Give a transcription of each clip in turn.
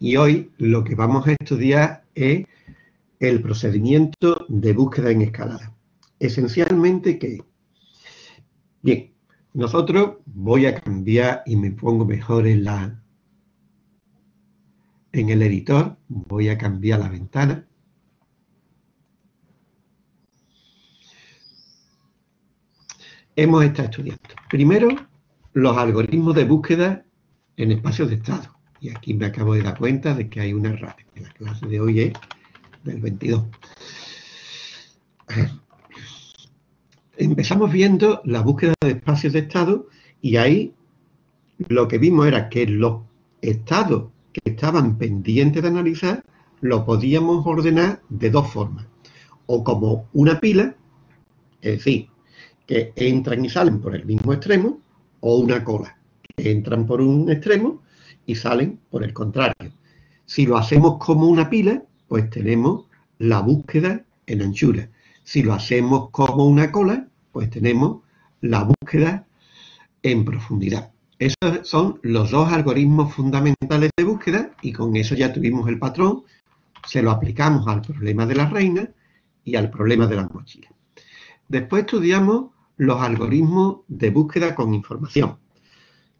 Y hoy lo que vamos a estudiar es el procedimiento de búsqueda en escalada. Esencialmente, ¿qué? Bien, nosotros voy a cambiar y me pongo mejor en el editor. Voy a cambiar la ventana. Hemos estado estudiando primero los algoritmos de búsqueda en espacios de estado. Y aquí me acabo de dar cuenta de que hay una errata. La clase de hoy es del 22. Empezamos viendo la búsqueda de espacios de estado y ahí lo que vimos era que los estados que estaban pendientes de analizar los podíamos ordenar de dos formas. O como una pila, es decir, que entran y salen por el mismo extremo, o una cola, que entran por un extremo y salen por el contrario. Si lo hacemos como una pila, pues tenemos la búsqueda en anchura. Si lo hacemos como una cola, pues tenemos la búsqueda en profundidad. Esos son los dos algoritmos fundamentales de búsqueda y con eso ya tuvimos el patrón, se lo aplicamos al problema de las reinas y al problema de las mochilas. Después estudiamos los algoritmos de búsqueda con información.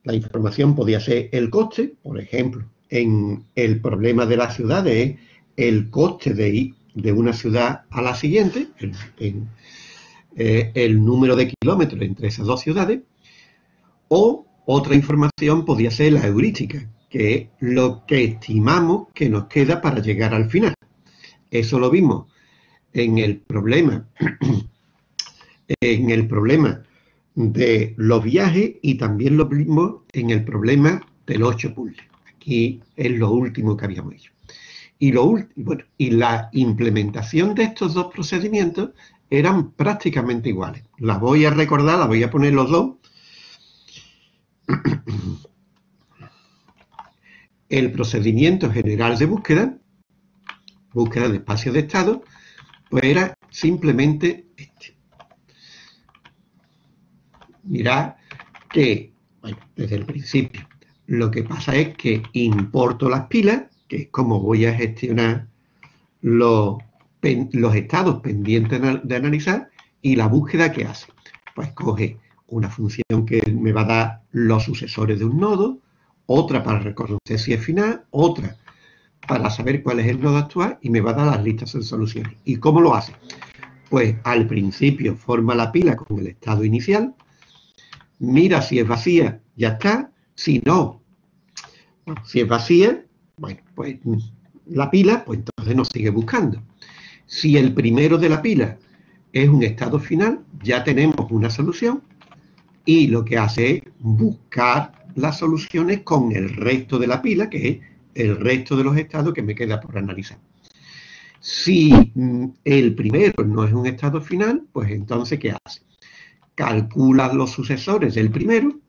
La información podía ser el coste, por ejemplo, en el problema de las ciudades, el coste de ir de una ciudad a la siguiente, el número de kilómetros entre esas dos ciudades, o otra información podía ser la heurística, que es lo que estimamos que nos queda para llegar al final. Eso lo vimos en el problema de los viajes y también lo vimos en el problema del 8 puzzles. Aquí es lo último que habíamos hecho. Y la implementación de estos dos procedimientos eran prácticamente iguales. Las voy a recordar, las voy a poner los dos. El procedimiento general de búsqueda, de espacios de estado, pues era simplemente este. Mirad que, bueno, desde el principio, lo que pasa es que importo las pilas, que es como voy a gestionar los estados pendientes de analizar, y la búsqueda que hace. Pues coge una función que me va a dar los sucesores de un nodo, otra para reconocer si es final, otra para saber cuál es el nodo actual, y me va a dar las listas de soluciones. ¿Y cómo lo hace? Pues al principio forma la pila con el estado inicial, mira si es vacía, ya está, si no, si es vacía, bueno, pues la pila, pues entonces nos sigue buscando. Si el primero de la pila es un estado final, ya tenemos una solución y lo que hace es buscar las soluciones con el resto de la pila, que es el resto de los estados que me queda por analizar. Si el primero no es un estado final, pues entonces ¿qué hace? Calcula los sucesores del primero,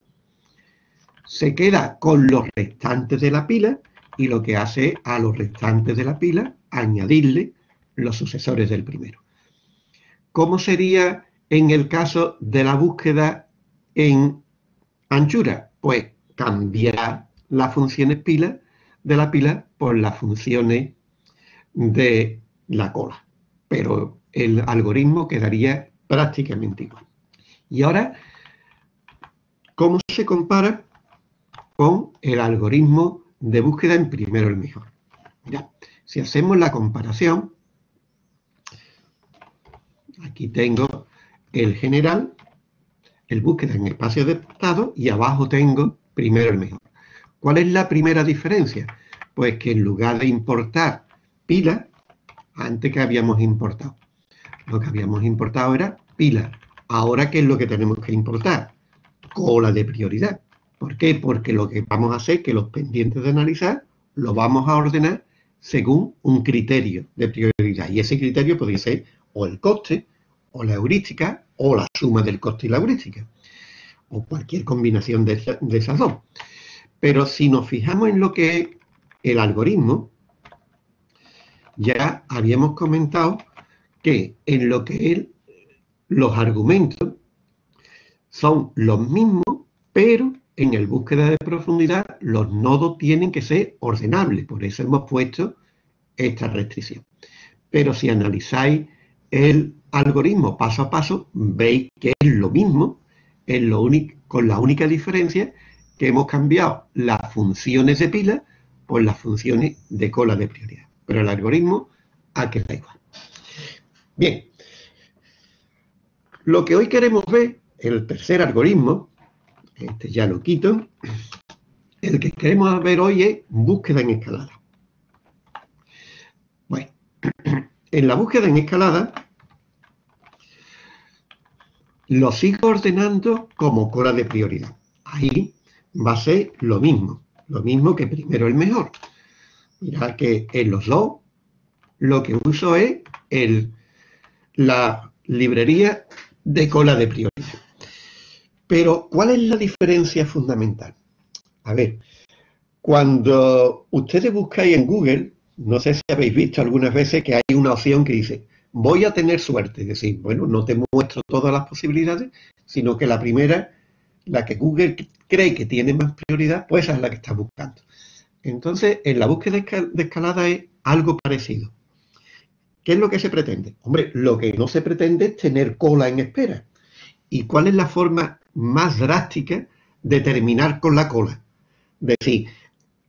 se queda con los restantes de la pila y lo que hace es a los restantes de la pila añadirle los sucesores del primero. ¿Cómo sería en el caso de la búsqueda en anchura? Pues cambiará las funciones pila de la pila por las funciones de la cola, pero el algoritmo quedaría prácticamente igual. Y ahora, ¿cómo se compara con el algoritmo de búsqueda en primero el mejor? Mirad, si hacemos la comparación, aquí tengo el general, el búsqueda en espacio de estado, y abajo tengo primero el mejor. ¿Cuál es la primera diferencia? Pues que en lugar de importar pila, antes que habíamos importado, lo que habíamos importado era pila. Ahora, ¿qué es lo que tenemos que importar? Cola de prioridad. ¿Por qué? Porque lo que vamos a hacer es que los pendientes de analizar los vamos a ordenar según un criterio de prioridad. Y ese criterio podría ser o el coste, o la heurística, o la suma del coste y la heurística. O cualquier combinación de esas dos. Pero si nos fijamos en lo que es el algoritmo, ya habíamos comentado que en lo que es los argumentos son los mismos, pero en el búsqueda de profundidad, los nodos tienen que ser ordenables. Por eso hemos puesto esta restricción. Pero si analizáis el algoritmo paso a paso, veis que es lo mismo, es lo único, con la única diferencia que hemos cambiado las funciones de pila por las funciones de cola de prioridad. Pero el algoritmo ha quedado igual. Bien, lo que hoy queremos ver, el tercer algoritmo, este ya lo quito, el que queremos ver hoy es búsqueda en escalada. Bueno, en la búsqueda en escalada lo sigo ordenando como cola de prioridad. Ahí va a ser lo mismo que primero el mejor. Mirad que en los dos lo que uso es la librería de cola de prioridad. Pero, ¿cuál es la diferencia fundamental? A ver, cuando ustedes buscáis en Google, no sé si habéis visto algunas veces que hay una opción que dice, voy a tener suerte. Es decir, bueno, no te muestro todas las posibilidades, sino que la primera, la que Google cree que tiene más prioridad, pues esa es la que está buscando. Entonces, en la búsqueda de escalada es algo parecido. ¿Qué es lo que se pretende? Hombre, lo que no se pretende es tener cola en espera. ¿Y cuál es la forma más drástica de terminar con la cola? Es decir,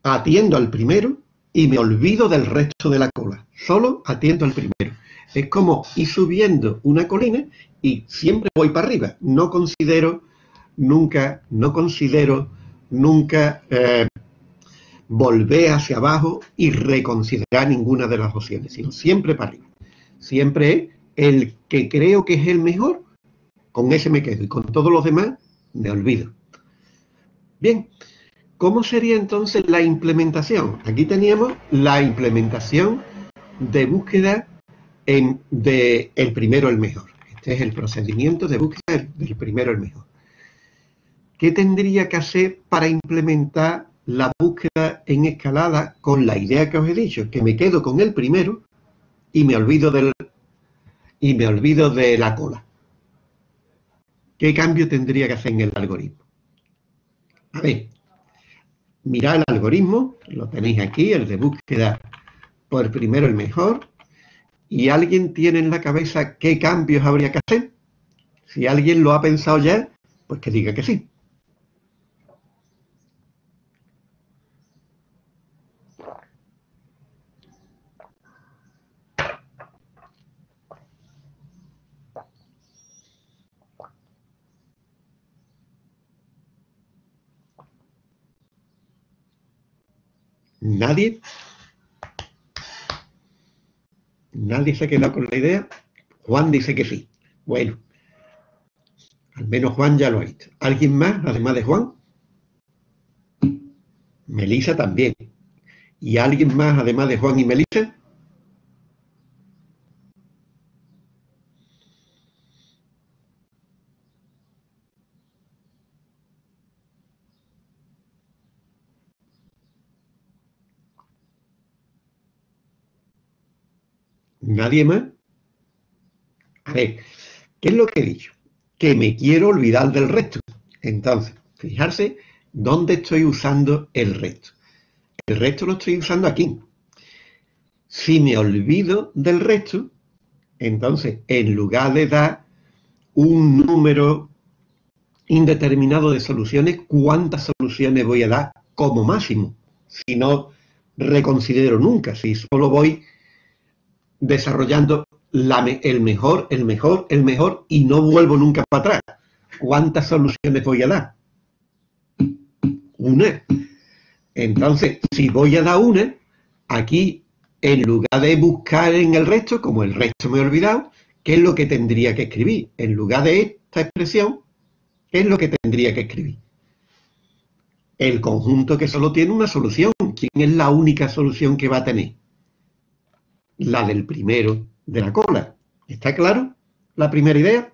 atiendo al primero y me olvido del resto de la cola. Solo atiendo al primero. Es como ir subiendo una colina y siempre voy para arriba. No considero nunca volver hacia abajo y reconsiderar ninguna de las opciones, sino siempre para arriba. Siempre es el que creo que es el mejor, con ese me quedo, y con todos los demás me olvido. Bien, ¿cómo sería entonces la implementación? Aquí teníamos la implementación de búsqueda de el primero el mejor. Este es el procedimiento de búsqueda del primero el mejor. ¿Qué tendría que hacer para implementar la búsqueda en escalada con la idea que os he dicho, que me quedo con el primero y me olvido de la cola? ¿Qué cambio tendría que hacer en el algoritmo? A ver, mirad el algoritmo, lo tenéis aquí, el de búsqueda por primero el mejor, y alguien tiene en la cabeza qué cambios habría que hacer. Si alguien lo ha pensado ya, pues que diga que sí. ¿Nadie? ¿Nadie se ha quedado con la idea? Juan dice que sí. Bueno, al menos Juan ya lo ha hecho. ¿Alguien más, además de Juan? Melisa también. ¿Y alguien más, además de Juan y Melisa? ¿Nadie más? A ver, ¿qué es lo que he dicho? Que me quiero olvidar del resto. Entonces, fijarse dónde estoy usando el resto. El resto lo estoy usando aquí. Si me olvido del resto, entonces, en lugar de dar un número indeterminado de soluciones, ¿cuántas soluciones voy a dar como máximo? Si no reconsidero nunca, si solo voy desarrollando el mejor y no vuelvo nunca para atrás. ¿Cuántas soluciones voy a dar? Una. Entonces, si voy a dar una, aquí, en lugar de buscar en el resto, como el resto me he olvidado, ¿qué es lo que tendría que escribir? En lugar de esta expresión, ¿qué es lo que tendría que escribir? El conjunto que solo tiene una solución. ¿Quién es la única solución que va a tener? La del primero de la cola. ¿Está claro la primera idea?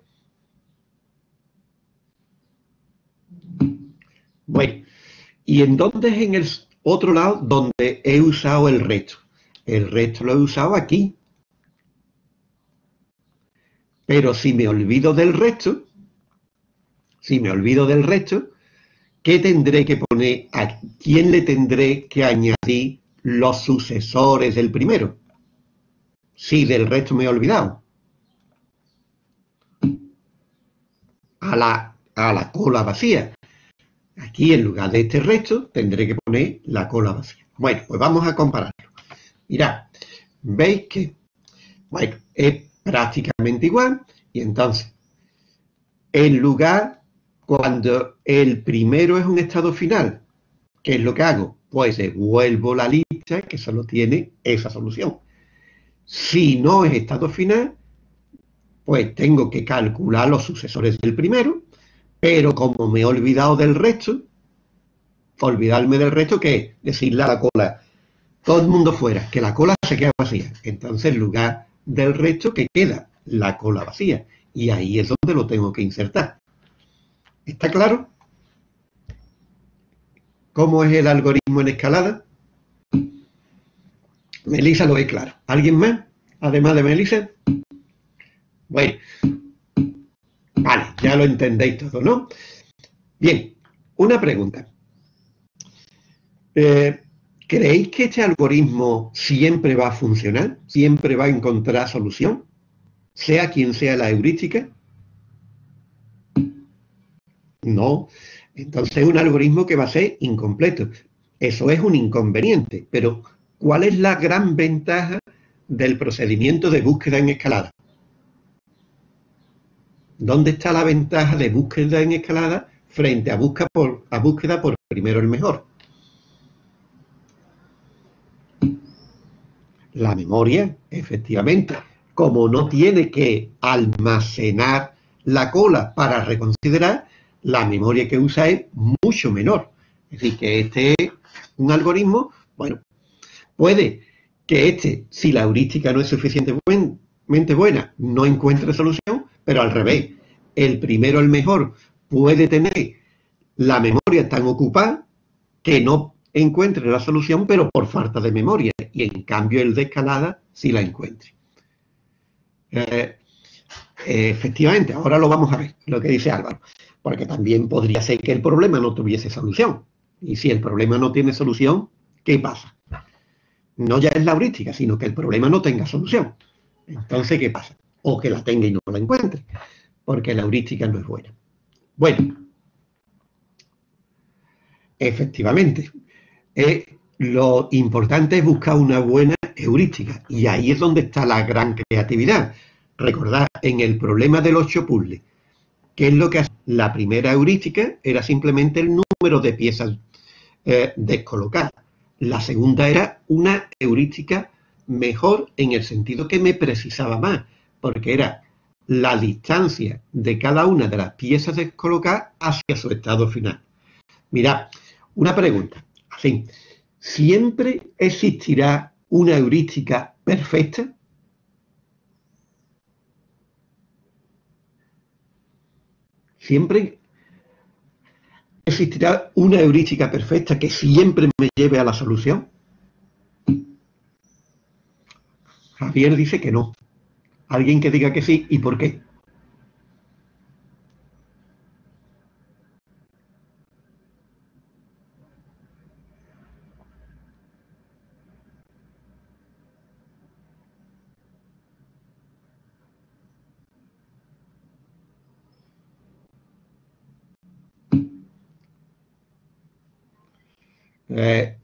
Bueno, ¿y en dónde es en el otro lado donde he usado el resto? El resto lo he usado aquí. Pero si me olvido del resto, ¿Qué tendré que poner? ¿A quién le tendré que añadir los sucesores del primero? Si del resto me he olvidado. A la cola vacía. Aquí, en lugar de este resto, tendré que poner la cola vacía. Bueno, pues vamos a compararlo. Mirad, veis que, bueno, es prácticamente igual. Y entonces, en lugar, cuando el primero es un estado final, ¿qué es lo que hago? Pues devuelvo la lista que solo tiene esa solución. Si no es estado final, pues tengo que calcular los sucesores del primero, pero como me he olvidado del resto, olvidarme del resto, ¿qué es? Decirle a la cola, todo el mundo fuera, que la cola se queda vacía. Entonces, en lugar del resto, ¿qué queda? La cola vacía. Y ahí es donde lo tengo que insertar. ¿Está claro? ¿Cómo es el algoritmo en escalada? Melissa lo ve claro. ¿Alguien más? Además de Melissa. Bueno, vale, ya lo entendéis todo, ¿no? Bien, una pregunta. ¿Creéis que este algoritmo siempre va a funcionar? ¿Siempre va a encontrar solución? Sea quien sea la heurística. No. Entonces es un algoritmo que va a ser incompleto. Eso es un inconveniente. Pero, ¿cuál es la gran ventaja del procedimiento de búsqueda en escalada? ¿Dónde está la ventaja de búsqueda en escalada frente a búsqueda por primero el mejor? La memoria, efectivamente. Como no tiene que almacenar la cola para reconsiderar, la memoria que usa es mucho menor. Es decir, que este es un algoritmo, bueno, puede que este, si la heurística no es suficientemente buena, no encuentre solución, pero al revés, el primero, el mejor, puede tener la memoria tan ocupada que no encuentre la solución, pero por falta de memoria. Y en cambio el de escalada sí la encuentre. Efectivamente, ahora lo vamos a ver, lo que dice Álvaro. Porque también podría ser que el problema no tuviese solución. Y si el problema no tiene solución, ¿qué pasa? No ya es la heurística, sino que el problema no tenga solución. Entonces, ¿qué pasa? O que la tenga y no la encuentre, porque la heurística no es buena. Bueno, efectivamente, lo importante es buscar una buena heurística, y ahí es donde está la gran creatividad. Recordad, en el problema del 8 puzzles, ¿qué es lo que hace? La primera heurística era simplemente el número de piezas descolocadas. La segunda era una heurística mejor en el sentido que me precisaba más, porque era la distancia de cada una de las piezas descolocadas hacia su estado final. Mirad, una pregunta, así, ¿siempre existirá una heurística perfecta? ¿Siempre existirá una heurística perfecta que siempre me lleve a la solución? Javier dice que no. Alguien que diga que sí, ¿y por qué?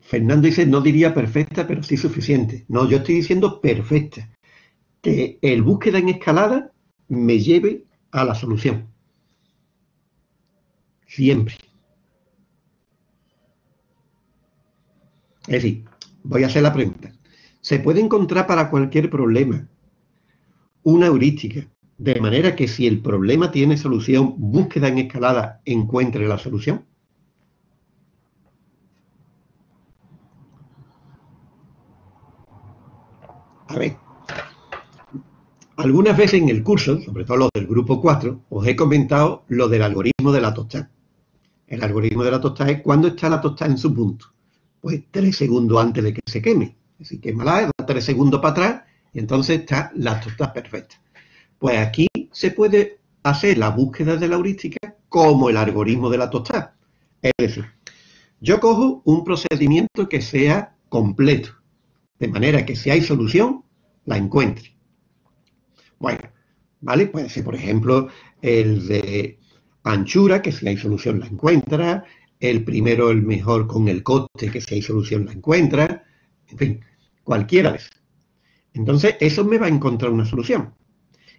Fernando dice, no diría perfecta, pero sí suficiente. No, yo estoy diciendo perfecta. Que el búsqueda en escalada me lleve a la solución. Siempre. Es decir, voy a hacer la pregunta. ¿Se puede encontrar para cualquier problema una heurística de manera que si el problema tiene solución, búsqueda en escalada encuentre la solución? A ver, algunas veces en el curso, sobre todo los del grupo 4, os he comentado lo del algoritmo de la tostada. El algoritmo de la tostada es cuándo está la tostada en su punto. Pues 3 segundos antes de que se queme. Así que quémala, da 3 segundos para atrás y entonces está la tostada perfecta. Pues aquí se puede hacer la búsqueda de la heurística como el algoritmo de la tostada. Es decir, yo cojo un procedimiento que sea completo, de manera que si hay solución, la encuentre. Bueno, ¿vale? Puede ser, por ejemplo, el de anchura, que si hay solución la encuentra, el primero, el mejor con el coste, que si hay solución la encuentra, en fin, cualquiera de esas. Entonces, eso me va a encontrar una solución.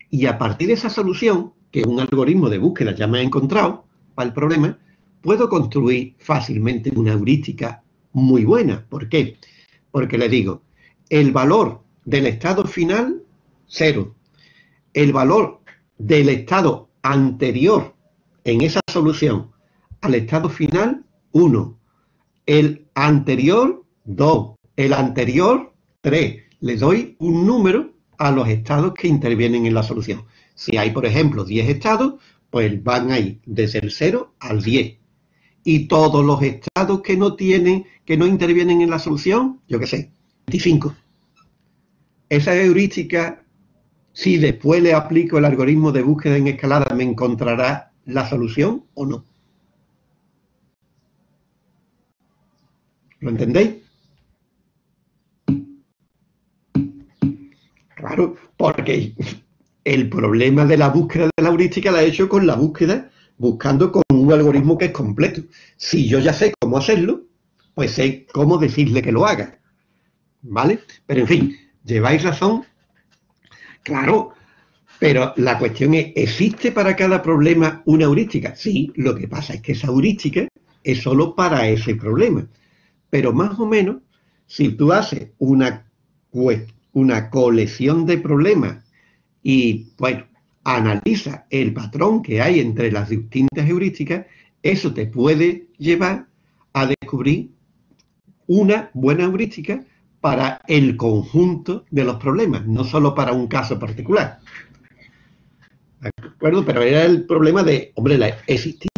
Y a partir de esa solución, que un algoritmo de búsqueda ya me ha encontrado para el problema, puedo construir fácilmente una heurística muy buena. ¿Por qué? Porque le digo, el valor del estado final, 0. El valor del estado anterior en esa solución al estado final, 1. El anterior, 2. El anterior, 3. Le doy un número a los estados que intervienen en la solución. Si hay, por ejemplo, 10 estados, pues van a ir desde el 0 al 10. Y todos los estados que no intervienen en la solución, yo qué sé, 25. Esa heurística, si después le aplico el algoritmo de búsqueda en escalada, ¿me encontrará la solución o no? ¿Lo entendéis? Claro, porque el problema de la búsqueda de la heurística la he hecho con la búsqueda, buscando con un algoritmo que es completo. Si yo ya sé cómo hacerlo, pues sé cómo decirle que lo haga. ¿Vale? Pero en fin, lleváis razón. Claro, pero la cuestión es, ¿existe para cada problema una heurística? Sí, lo que pasa es que esa heurística es solo para ese problema. Pero más o menos, si tú haces una colección de problemas y, bueno, analiza el patrón que hay entre las distintas heurísticas, eso te puede llevar a descubrir una buena heurística para el conjunto de los problemas, no solo para un caso particular. ¿De acuerdo? Pero era el problema de, hombre, existe.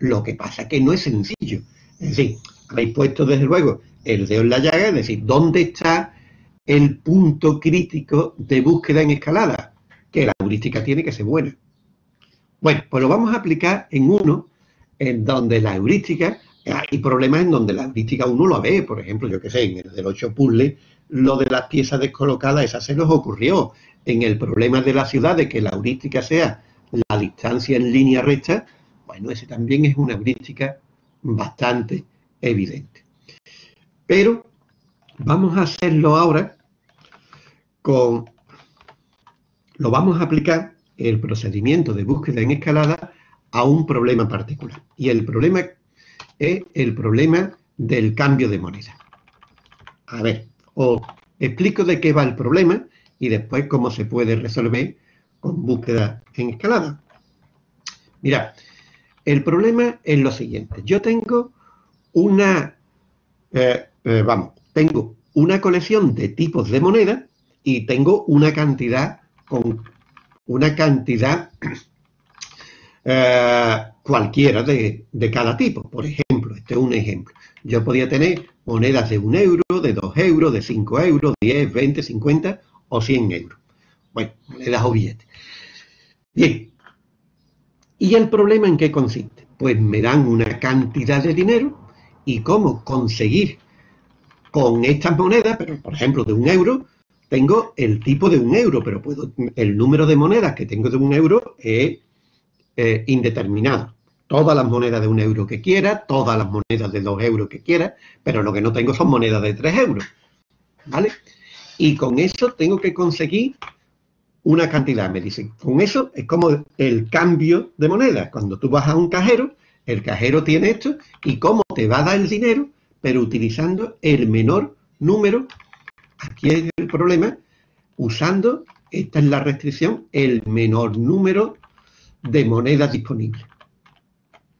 Lo que pasa es que no es sencillo. Es decir, habéis puesto desde luego el dedo en la llaga, es decir, ¿dónde está el punto crítico de búsqueda en escalada? Que la heurística tiene que ser buena. Bueno, pues lo vamos a aplicar en uno en donde la heurística, hay problemas en donde la heurística uno lo ve, por ejemplo, yo qué sé, en el del 8 puzzles, lo de las piezas descolocadas, esa se nos ocurrió. En el problema de la ciudad, de que la heurística sea la distancia en línea recta, bueno, ese también es una heurística bastante evidente. Pero vamos a hacerlo ahora con, lo vamos a aplicar el procedimiento de búsqueda en escalada a un problema particular. Y el problema es el problema del cambio de moneda. A ver, os explico de qué va el problema y después cómo se puede resolver con búsqueda en escalada. Mirad, el problema es lo siguiente. Yo tengo una colección de tipos de moneda y tengo una cantidad cualquiera de cada tipo. Por ejemplo, este es un ejemplo. Yo podía tener monedas de 1 euro, de 2 euros, de 5 euros, 10, 20, 50 o 100 euros. Bueno, monedas o billetes. Bien. ¿Y el problema en qué consiste? Pues me dan una cantidad de dinero y cómo conseguir con estas monedas, pero por ejemplo de 1 euro, tengo el tipo de 1 euro, pero el número de monedas que tengo de 1 euro es indeterminado. Todas las monedas de 1 euro que quiera, todas las monedas de 2 euros que quiera, pero lo que no tengo son monedas de 3 euros. ¿Vale? Y con eso tengo que conseguir una cantidad, me dicen. Con eso es como el cambio de monedas. Cuando tú vas a un cajero, el cajero tiene esto y cómo te va a dar el dinero, pero utilizando el menor número, aquí es el problema, usando, esta es la restricción, el menor número de monedas disponibles.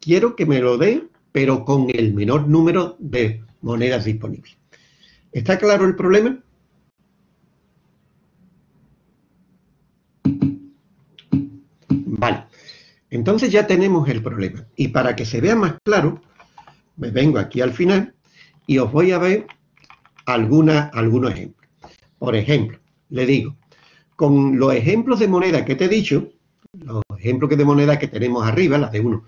Quiero que me lo dé, pero con el menor número de monedas disponibles. ¿Está claro el problema? Vale, entonces ya tenemos el problema. Y para que se vea más claro, me vengo aquí al final y os voy a ver algunos ejemplos. Por ejemplo, le digo, con los ejemplos de moneda que te he dicho, los ejemplos de moneda que tenemos arriba, las de 1,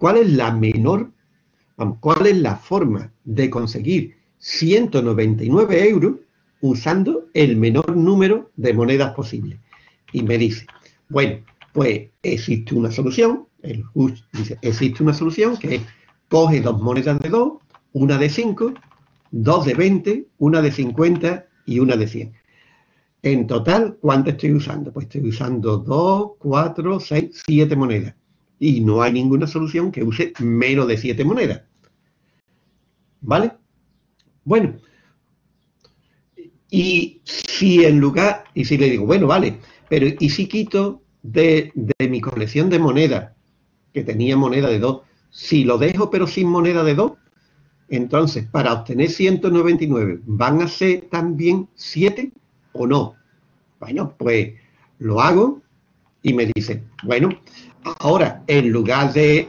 ¿Cuál es la menor? ¿Cuál es la forma de conseguir 199 euros usando el menor número de monedas posible? Y me dice, bueno, pues existe una solución, el Hutch dice, existe una solución que es, coge dos monedas de 2, una de 5, dos de 20, una de 50 y una de 100. En total, ¿cuánto estoy usando? Pues estoy usando 2, 4, 6, 7 monedas. Y no hay ninguna solución que use menos de 7 monedas. ¿Vale? Bueno. Y si en lugar, y si le digo, bueno, vale, pero ¿y si quito de mi colección de monedas, que tenía moneda de 2, si lo dejo pero sin moneda de 2? Entonces, para obtener 199, ¿van a ser también 7 o no? Bueno, pues lo hago y me dice, bueno, ahora en lugar de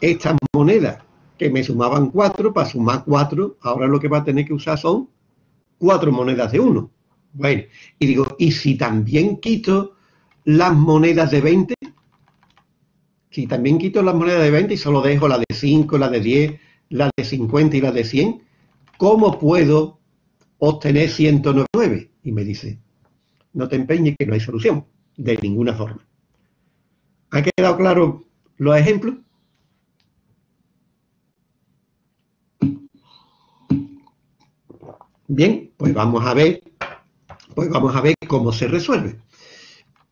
estas monedas que me sumaban 4, para sumar 4, ahora lo que va a tener que usar son 4 monedas de 1. Bueno, y digo, ¿y si también quito las monedas de 20? Si también quito las monedas de 20 y solo dejo la de 5, la de 10... la de 50 y la de 100, ¿cómo puedo obtener 199? Y me dice, no te empeñes que no hay solución, de ninguna forma. ¿Ha quedado claro los ejemplos? Bien, pues vamos a ver cómo se resuelve.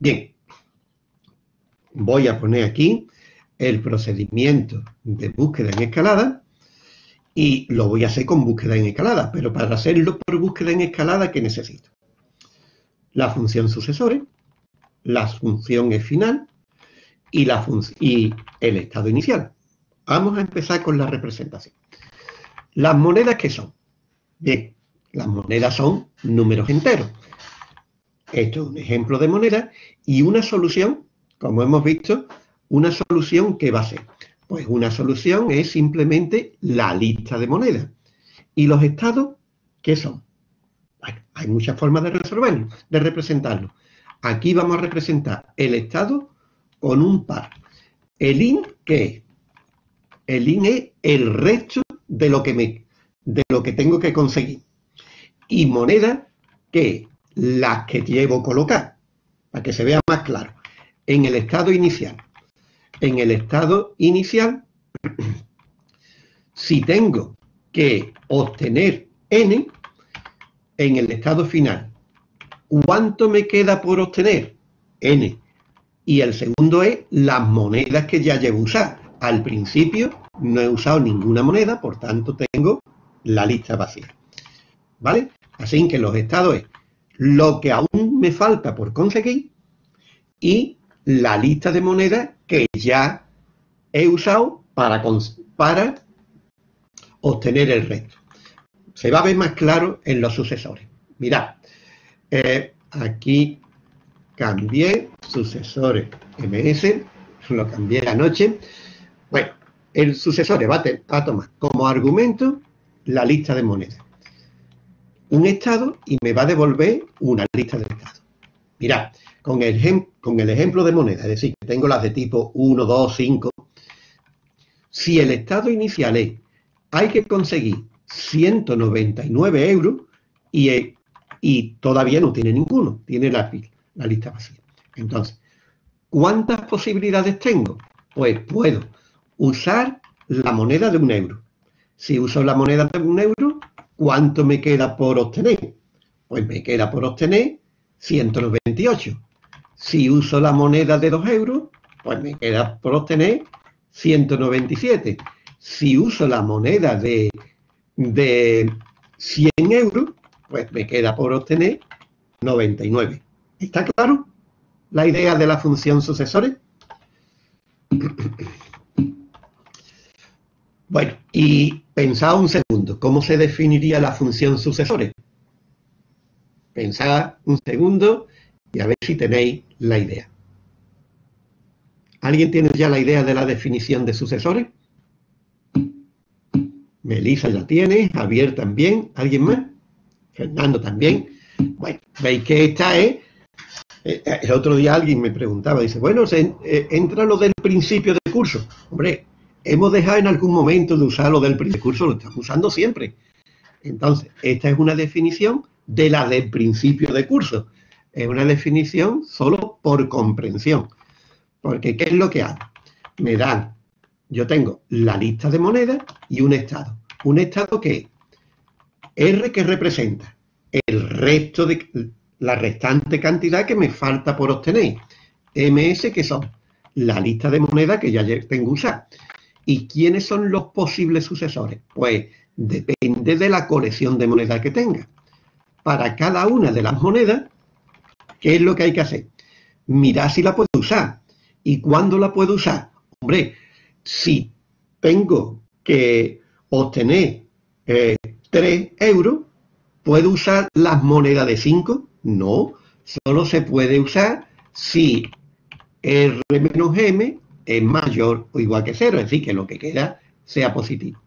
Bien, voy a poner aquí el procedimiento de búsqueda en escalada. Y lo voy a hacer con búsqueda en escalada, pero para hacerlo por búsqueda en escalada, ¿qué necesito? La función sucesores, la función es final y, el estado inicial. Vamos a empezar con la representación. ¿Las monedas qué son? Bien, las monedas son números enteros. Esto es un ejemplo de moneda y una solución, como hemos visto, una solución que va a ser... Pues una solución es simplemente la lista de monedas. ¿Y los estados qué son? Bueno, hay muchas formas de resolverlo, de representarlo. Aquí vamos a representar el estado con un par. ¿El in qué es? El in es el resto de lo que, tengo que conseguir. ¿Y moneda qué es? Las que llevo colocadas, para que se vea más claro. En el estado inicial. En el estado inicial, si tengo que obtener n, en el estado final, ¿cuánto me queda por obtener? N. Y el segundo es las monedas que ya llevo usadas. Al principio no he usado ninguna moneda, por tanto tengo la lista vacía. ¿Vale? Así que los estados es lo que aún me falta por conseguir y la lista de monedas que ya he usado para obtener el resto. Se va a ver más claro en los sucesores. Mirad, aquí cambié sucesores MS, lo cambié anoche. Bueno, el sucesor va a tomar como argumento la lista de monedas. Un estado y me va a devolver una lista de estados. Mirad. Con el ejemplo de moneda, es decir, que tengo las de tipo 1, 2, 5. Si el estado inicial es, hay que conseguir 199 euros y todavía no tiene ninguno, tiene la lista vacía. Entonces, ¿cuántas posibilidades tengo? Pues puedo usar la moneda de 1 euro. Si uso la moneda de 1 euro, ¿cuánto me queda por obtener? Pues me queda por obtener 198. Si uso la moneda de 2 euros, pues me queda por obtener 197. Si uso la moneda de 100 euros, pues me queda por obtener 99. ¿Está claro la idea de la función sucesores? Bueno, y pensad un segundo, ¿cómo se definiría la función sucesores? Pensad un segundo y a ver si tenéis la idea. ¿Alguien tiene ya la idea de la definición de sucesores? Melissa la tiene, Javier también, ¿alguien más? Fernando también. Bueno, veis que esta es... El otro día alguien me preguntaba, dice, bueno, entra lo del principio del curso. Hombre, hemos dejado en algún momento de usar lo del discurso, lo estamos usando siempre. Entonces, esta es una definición de la del principio de curso. Es una definición solo por comprensión. Porque, ¿qué es lo que hago? Me dan, yo tengo la lista de monedas y un estado. Un estado que es R, que representa el resto de la restante cantidad que me falta por obtener. MS, que son la lista de monedas que ya tengo usada. ¿Y quiénes son los posibles sucesores? Pues depende de la colección de monedas que tenga. Para cada una de las monedas, ¿qué es lo que hay que hacer? Mirar si la puedo usar. ¿Y cuándo la puedo usar? Hombre, si tengo que obtener 3 euros, ¿puedo usar las monedas de 5? No, solo se puede usar si R menos M es mayor o igual que 0, es decir, que lo que queda sea positivo.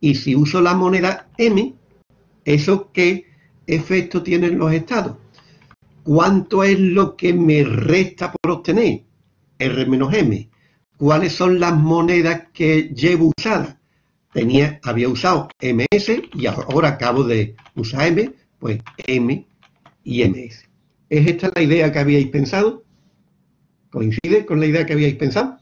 Y si uso la moneda M, ¿eso qué efecto tienen los estados? ¿Cuánto es lo que me resta por obtener? R menos M. ¿Cuáles son las monedas que llevo usadas? Había usado MS y ahora acabo de usar M, pues M y MS. ¿Es esta la idea que habíais pensado? ¿Coincide con la idea que habíais pensado?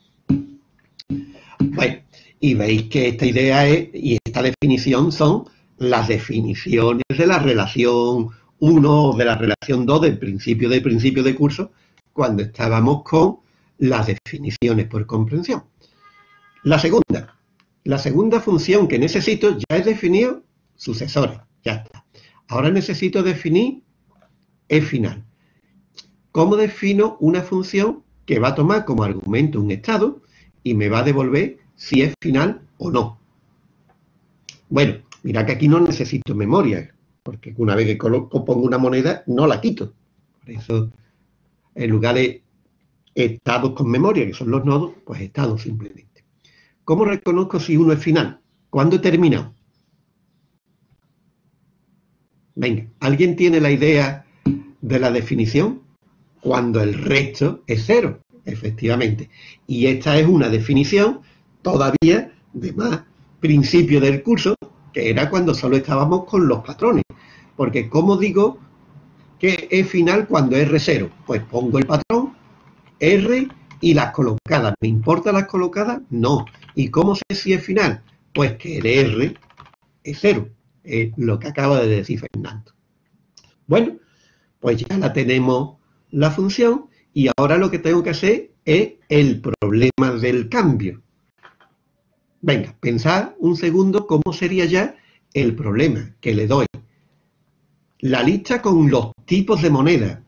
Bueno, y veis que esta idea es, y esta definición son las definiciones de la relación 1 o de la relación 2 del principio de curso, cuando estábamos con las definiciones por comprensión. La segunda función que necesito, ya he definido sucesores, ya está. Ahora necesito definir E final. ¿Cómo defino una función que va a tomar como argumento un estado y me va a devolver si es final o no? Bueno, mirad que aquí no necesito memoria, porque una vez que pongo una moneda no la quito. Por eso, en lugar de estados con memoria, que son los nodos, pues estados simplemente. ¿Cómo reconozco si uno es final? ¿Cuándo he terminado? Venga, ¿alguien tiene la idea de la definición? Cuando el resto es 0, efectivamente. Y esta es una definición todavía de más principio del curso, que era cuando solo estábamos con los patrones. Porque ¿cómo digo que es final cuando es R0? Pues pongo el patrón R y las colocadas. ¿Me importan las colocadas? No. ¿Y cómo sé si es final? Pues que el R es 0, es lo que acaba de decir Fernando. Bueno, pues ya la tenemos la función y ahora lo que tengo que hacer es el problema del cambio. Venga, pensad un segundo cómo sería ya el problema que le doy. La lista con los tipos de moneda,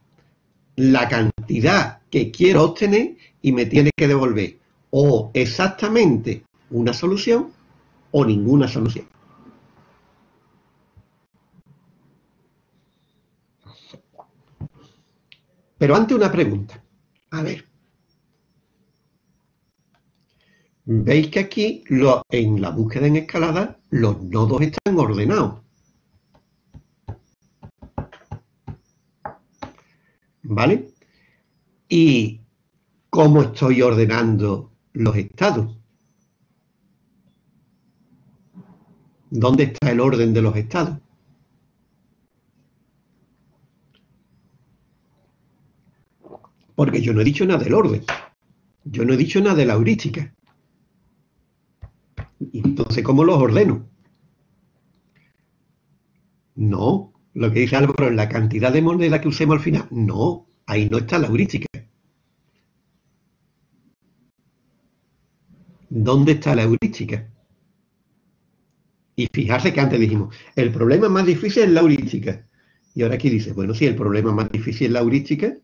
la cantidad que quiero obtener y me tiene que devolver o exactamente una solución o ninguna solución. Pero antes una pregunta. A ver. Veis que aquí en la búsqueda en escalada los nodos están ordenados. ¿Vale? ¿Y cómo estoy ordenando los estados? ¿Dónde está el orden de los estados? Porque yo no he dicho nada del orden. Yo no he dicho nada de la heurística. Entonces, ¿cómo los ordeno? No, lo que dice Álvaro es la cantidad de moneda que usemos al final. No, ahí no está la heurística. ¿Dónde está la heurística? Y fijarse que antes dijimos, el problema más difícil es la heurística. Y ahora aquí dice, bueno, si el problema más difícil es la heurística,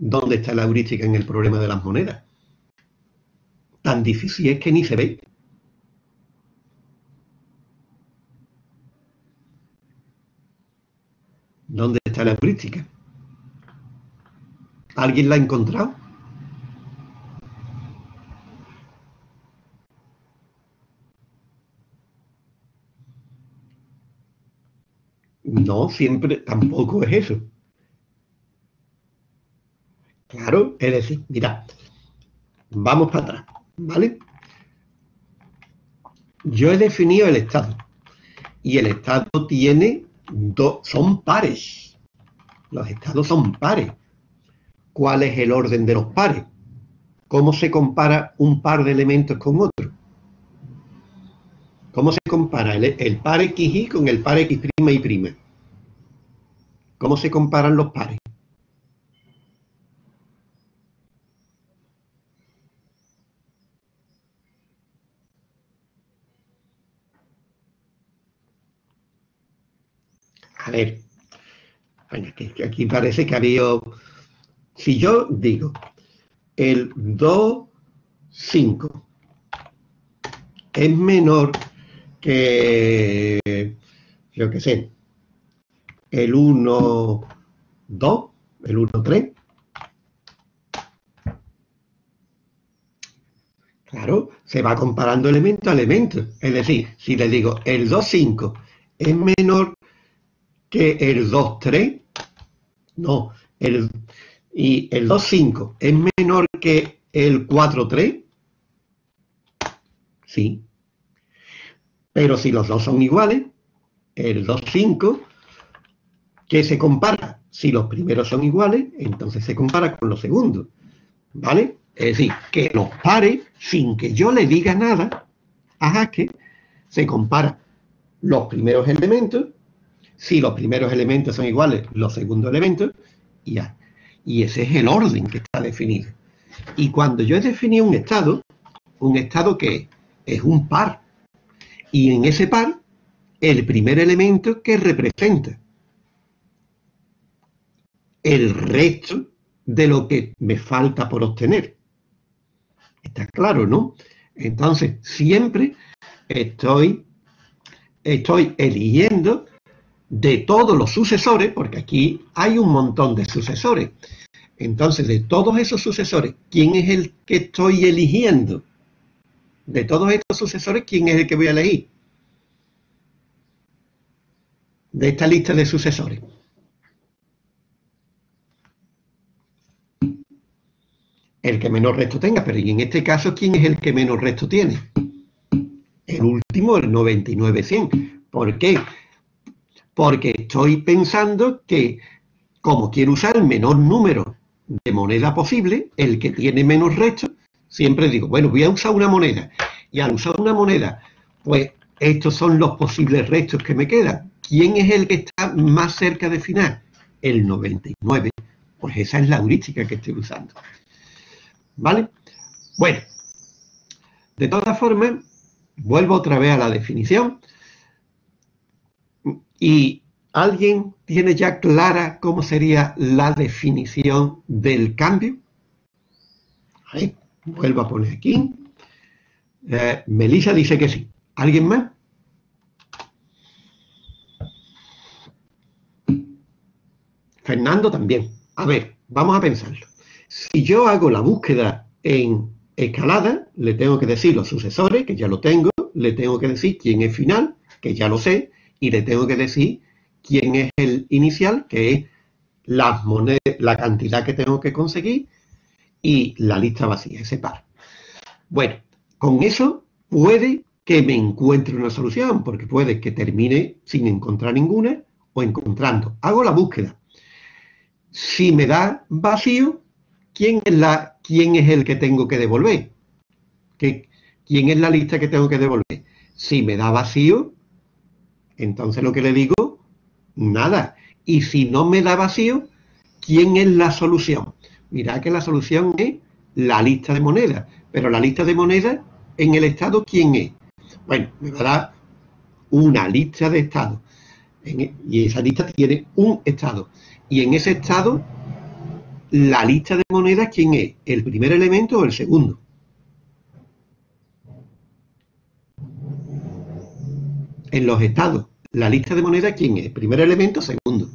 ¿dónde está la heurística en el problema de las monedas? Tan difícil es que ni se ve. ¿Dónde está la heurística? ¿Alguien la ha encontrado? No, siempre tampoco es eso. Claro, es decir, mirad, vamos para atrás, ¿vale? Yo he definido el estado. Y el estado tiene son pares. Los estados son pares. ¿Cuál es el orden de los pares? ¿Cómo se compara un par de elementos con otro? ¿Cómo se compara el par XY con el par X' y prima? ¿Cómo se comparan los pares? A ver, aquí parece que ha habido... Si yo digo el 2, 5 es menor que, yo qué sé, el 1, 2, el 1, 3. Claro, se va comparando elemento a elemento. Es decir, si le digo el 2, 5 es menor que el 2, 3, no, y el 2, 5 es menor que el 4, 3, sí, pero si los dos son iguales, el 2, 5, ¿qué se compara? Si los primeros son iguales, entonces se compara con los segundos, ¿vale? Es decir, que los pares, sin que yo le diga nada a Haskell, se compara los primeros elementos. Si los primeros elementos son iguales, los segundos elementos, ya. Y ese es el orden que está definido. Y cuando yo he definido un estado que es un par. Y en ese par, el primer elemento que representa el resto de lo que me falta por obtener. Está claro, ¿no? Entonces, siempre estoy eligiendo... de todos los sucesores, porque aquí hay un montón de sucesores. Entonces, de todos esos sucesores, ¿quién es el que estoy eligiendo? De todos estos sucesores, ¿quién es el que voy a elegir? De esta lista de sucesores. El que menos resto tenga, pero en este caso, ¿quién es el que menos resto tiene? El último, el 99-100. ¿Por qué? Porque estoy pensando que, como quiero usar el menor número de moneda posible, el que tiene menos resto, siempre digo, bueno, voy a usar una moneda. Y al usar una moneda, pues estos son los posibles restos que me quedan. ¿Quién es el que está más cerca de final? El 99. Pues esa es la heurística que estoy usando. ¿Vale? Bueno, de todas formas, vuelvo otra vez a la definición. ¿Y alguien tiene ya clara cómo sería la definición del cambio? Ahí, vuelvo a poner aquí. Melissa dice que sí. ¿Alguien más? Fernando también. A ver, vamos a pensarlo. Si yo hago la búsqueda en escalada, le tengo que decir los sucesores, que ya lo tengo, le tengo que decir quién es final, que ya lo sé, y le tengo que decir quién es el inicial, que es las monedas, la cantidad que tengo que conseguir, y la lista vacía, ese par. Bueno, con eso puede que me encuentre una solución, porque puede que termine sin encontrar ninguna, o encontrando. Hago la búsqueda. Si me da vacío, ¿quién es el que tengo que devolver? ¿Quién es la lista que tengo que devolver? Si me da vacío... entonces lo que le digo, nada. Y si no me da vacío, ¿quién es la solución? Mirad que la solución es la lista de monedas. Pero la lista de monedas en el estado, ¿quién es? Bueno, me va a dar una lista de estados. Y esa lista tiene un estado. Y en ese estado, la lista de monedas, ¿quién es? ¿El primer elemento o el segundo? En los estados, la lista de monedas, ¿quién es? Primer elemento, segundo.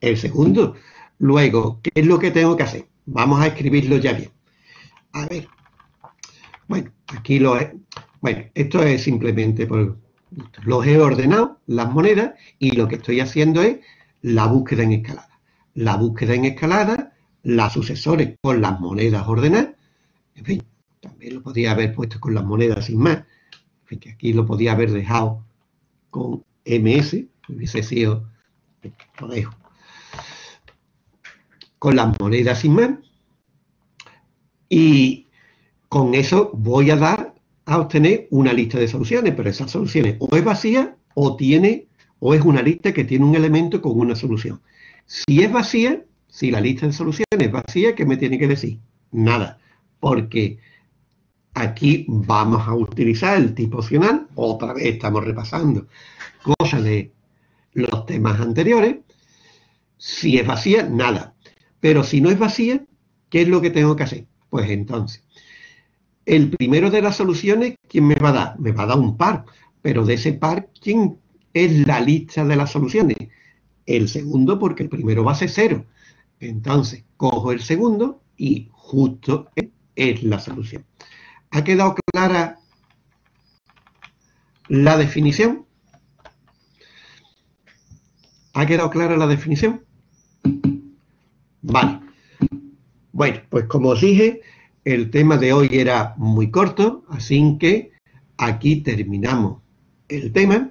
El segundo. Luego, ¿qué es lo que tengo que hacer? Vamos a escribirlo ya bien. A ver. Bueno, aquí lo he... Bueno, esto es simplemente por... Los he ordenado, las monedas, y lo que estoy haciendo es la búsqueda en escalada. La búsqueda en escalada, las sucesores con las monedas ordenadas. En fin, También lo podía haber puesto con las monedas sin más. Que aquí lo podía haber dejado con MS, hubiese sido, lo dejo, con las monedas sin más. Y con eso voy a dar a obtener una lista de soluciones, pero esas soluciones o es vacía o tiene, o es una lista que tiene un elemento con una solución. Si es vacía, si la lista de soluciones es vacía, ¿qué me tiene que decir? Nada, porque aquí vamos a utilizar el tipo opcional. Otra vez estamos repasando cosas de los temas anteriores. Si es vacía, nada. Pero si no es vacía, ¿qué es lo que tengo que hacer? Pues entonces, el primero de las soluciones, ¿quién me va a dar? Me va a dar un par. Pero de ese par, ¿quién es la lista de las soluciones? El segundo, porque el primero va a ser cero. Entonces, cojo el segundo y justo es la solución. ¿Ha quedado clara la definición? ¿Ha quedado clara la definición? Vale. Bueno, pues como os dije, el tema de hoy era muy corto, así que aquí terminamos el tema.